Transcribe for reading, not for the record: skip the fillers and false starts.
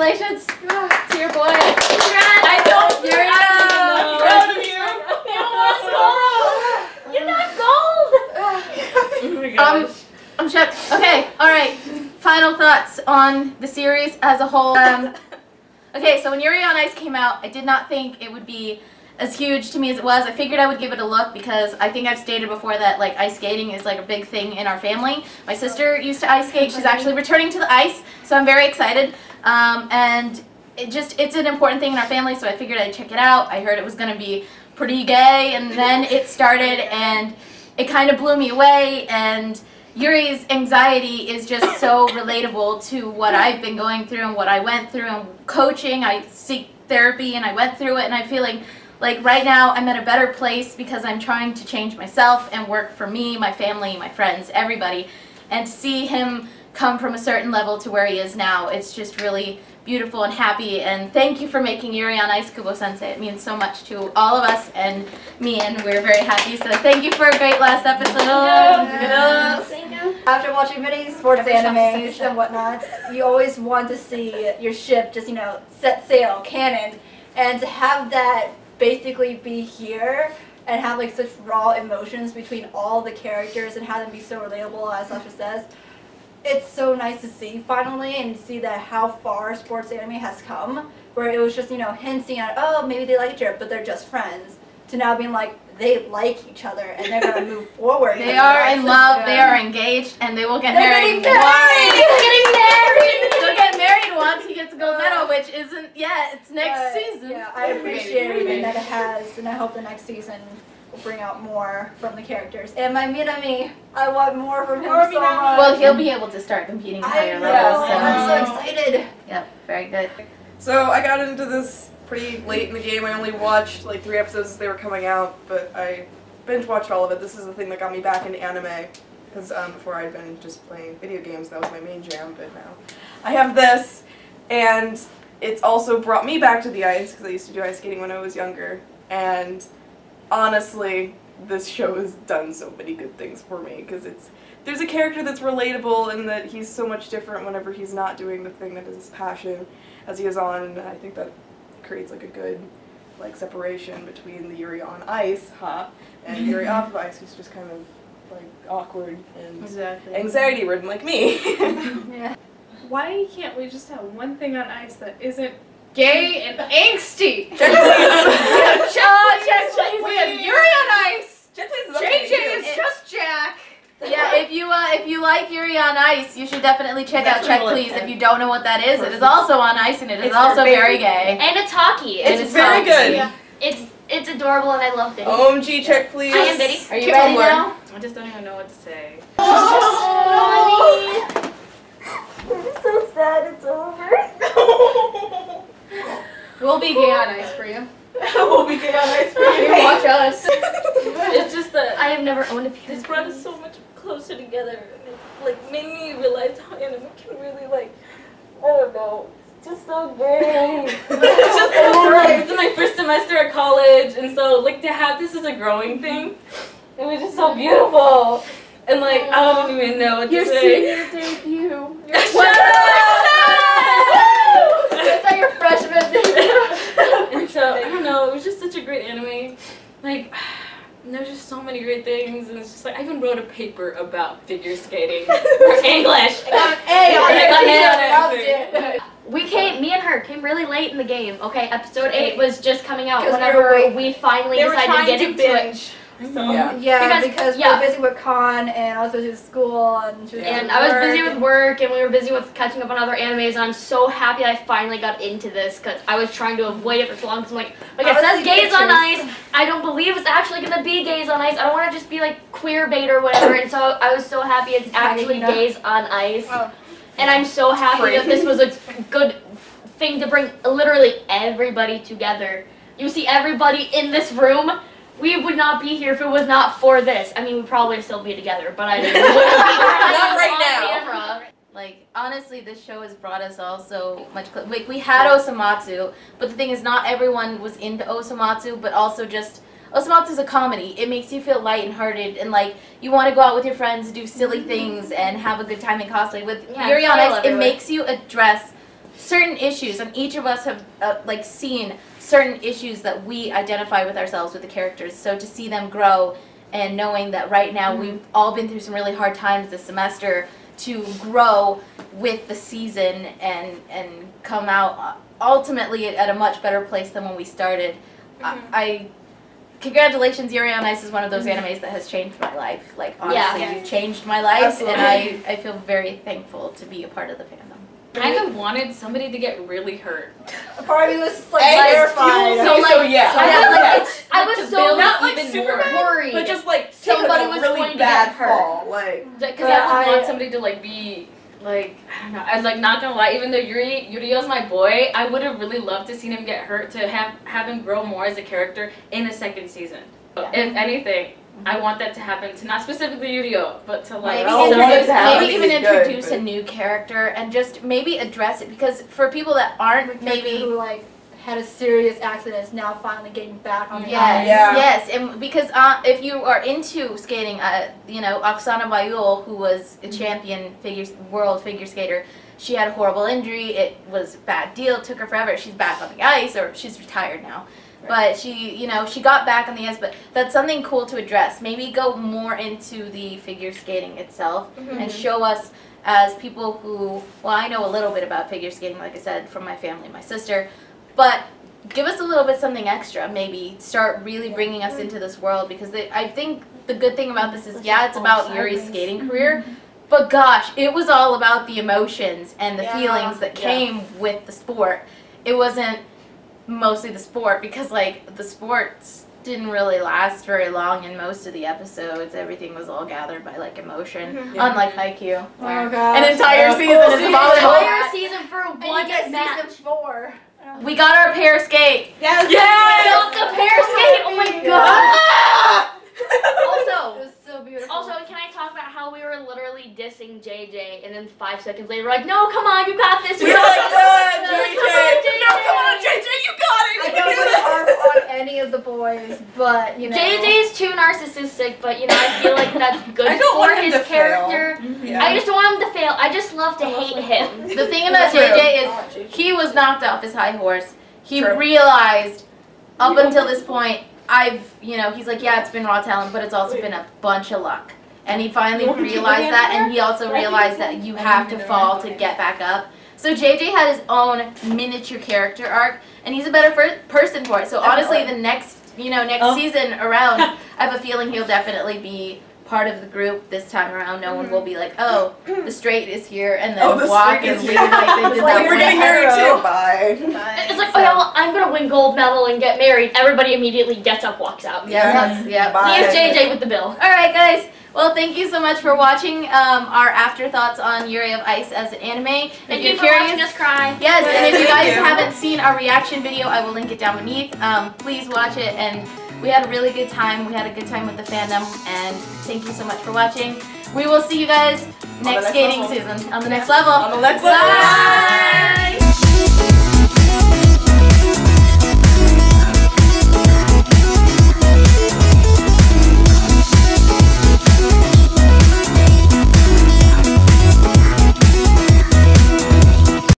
Congratulations to your boy. Congrats. I don't you're know. Proud of you. You almost gold. You got gold. Oh my gosh. I'm shook. Okay, alright. Final thoughts on the series as a whole. Okay, so when Yuri on Ice came out, I did not think it would be as huge to me as it was. I figured I would give it a look because I think I've stated before that like ice skating is like a big thing in our family. My sister used to ice skate. She's actually returning to the ice, so I'm very excited. And it's an important thing in our family, so I figured I'd check it out. I heard it was going to be pretty gay, and then it started, and it kind of blew me away. And Yuri's anxiety is just so relatable to what I've been going through and what I went through and coaching. I seek therapy, and I went through it, and I'm feeling like right now I'm at a better place because I'm trying to change myself and work for me, my family, my friends, everybody. And to see him come from a certain level to where he is now, it's just really beautiful and happy. And thank you for making Yuri on Ice Kubo-sensei. It means so much to all of us and me, and we're very happy. So thank you for a great last episode. After watching many sports animes and whatnot, you always want to see your ship just, you know, set sail, cannon, and to have that basically be here and have like such raw emotions between all the characters and have them be so relatable, as Sasha says. It's so nice to see finally, and see that how far sports anime has come, where it was just, you know, hinting at, oh, maybe they like each other, but they're just friends, to now being like, they like each other and they're going to move forward. They are in love, they are engaged, and they will get married. They'll get married once he gets a gold medal, which isn't, yeah, it's next season. Yeah, I appreciate everything that it has, and I hope the next season will bring out more from the characters. And my Minami, I want more from him so much. Well, he'll be able to start competing at higher levels. So. I'm so excited. Yep, very good. So I got into this pretty late in the game. I only watched like 3 episodes as they were coming out, but I binge watched all of it. This is the thing that got me back into anime, because before I'd been just playing video games. That was my main jam, but now I have this, and it's also brought me back to the ice, because I used to do ice skating when I was younger. And honestly, this show has done so many good things for me, because there's a character that's relatable in that he's so much different whenever he's not doing the thing that is his passion as he is on, and I think that creates like a good like separation between the Yuri on Ice, and Yuri off of ice, who's just kind of like awkward and anxiety ridden like me. Yeah. Why can't we just have one thing on ice that isn't gay and angsty? We have Yuri on Ice. JJ is just Jack. Yeah, if you like Yuri on Ice, you should definitely check out Check Please. If you don't know what that is, it is also on ice, and it is also very gay. And it's hockey. It's very good. Yeah. It's adorable, and I love Biddy. OMG, Check Please. I am Biddy. Are you ready now? I just don't even know what to say. Oh. It's so sad it's over. We'll be gay on ice for you. We'll be gay on ice for you. Watch us. It's just that I have never owned a piece. This brought us so much closer together, and it like made me realize how anime can really like, I don't know, it's just so gay. It's just so great. This is my first semester at college, and so like to have this as a growing thing, it was just so beautiful. And like I don't even know what to say. Your senior debut. It's like your freshman debut. And so I don't know, it was just such a great anime. Like. And there's just so many great things, and it's just like, I even wrote a paper about figure skating for English. I got an A on it. Me and her came really late in the game. Okay, episode 8 was just coming out whenever we finally decided to get into it. So. Yeah, because we were busy with con, and I was busy with school, and I was busy with work, and we were busy with catching up on other animes, and I'm so happy I finally got into this, because I was trying to avoid it for so long, because I'm like it says gays on ice, I don't believe it's actually going to be gays on ice, I don't want to just be like queer bait or whatever, and so I was so happy it's actually gays on ice, and I'm so happy that this was a good thing to bring literally everybody together. You see everybody in this room. We would not be here if it was not for this. I mean, we'd probably still be together, but I don't know. Not right now. Camera. Like, honestly, this show has brought us all so much. Like, we had Osamatsu, but the thing is, not everyone was into Osamatsu, but also just, Osamatsu's a comedy. It makes you feel lighthearted, and like, you want to go out with your friends, do silly things, and have a good time in cosplay. With Yuri on Ice, it makes you address certain issues, and each of us have like seen certain issues that we identify with ourselves with the characters. So to see them grow and knowing that right now we've all been through some really hard times this semester, to grow with the season and come out ultimately at a much better place than when we started. Congratulations, Yuri on Ice is one of those animes that has changed my life. Like, honestly, you've changed my life, and I feel very thankful to be a part of the fandom. I kind of wanted somebody to get really hurt. A part of me was just, like, terrified. I was so not even worried. But just like somebody was really going to get hurt. Because I want somebody to like be like, I don't know. I was like, not gonna lie, even though Yurio's my boy, I would have really loved to see him get hurt, to have him grow more as a character in a second season. Yeah. If anything, I want that to happen to not specifically Yurio, but to like maybe even introduce a new character and just maybe address it, because for people that aren't who like had a serious accident is now finally getting back on the ice, and because if you are into skating, you know, Oksana Bayul, who was a champion world figure skater, she had a horrible injury. It was a bad deal. It took her forever. She's back on the ice, or she's retired now. But she, you know, she got back on the ice, but that's something cool to address. Maybe go more into the figure skating itself and show us as people who, well, I know a little bit about figure skating, like I said, from my family and my sister, but give us a little bit something extra. Maybe start really bringing us into this world, because I think the good thing about this is, yeah, it's about Yuri's skating career, but gosh, it was all about the emotions and the feelings that came with the sport. It wasn't mostly the sport, because like the sports didn't really last very long in most of the episodes. Everything was all gathered by like emotion, unlike Haikyuu. An entire season is volleyball. An entire season for one match. Season 4. We got our pair skate. Yes! Yes! The pair skate! Oh my god! Also, it was so beautiful. Also, can I talk about how we were literally dissing JJ, and then 5 seconds later we're like, no, come on, you got this. We of the boys, but you know, JJ is too narcissistic, but you know, I feel like that's good for his character. I just don't want him to fail. I just love to hate him. The thing about JJ is he was knocked off his high horse. He realized up until this point, you know, he's like, yeah, it's been raw talent, but it's also been a bunch of luck. And he finally realized that, and he also realized that you have to fall to get back up. So JJ had his own miniature character arc, and he's a better person for it. So honestly, the next season around, I have a feeling he'll definitely be part of the group this time around. No one will be like, oh, the straight is here, and then Walk is leaving. Like, we're getting married too. Bye. It's like, oh yeah, well, I'm gonna win gold medal and get married. Everybody immediately gets up, walks out. Leaves JJ with the bill. All right, guys. Well, thank you so much for watching our afterthoughts on Yuri of Ice as an anime. Thank you for watching us cry. Yes, and if you guys haven't seen our reaction video, I will link it down beneath. Please watch it, and we had a really good time. We had a good time with the fandom, and thank you so much for watching. We will see you guys next skating season on the next level. Bye!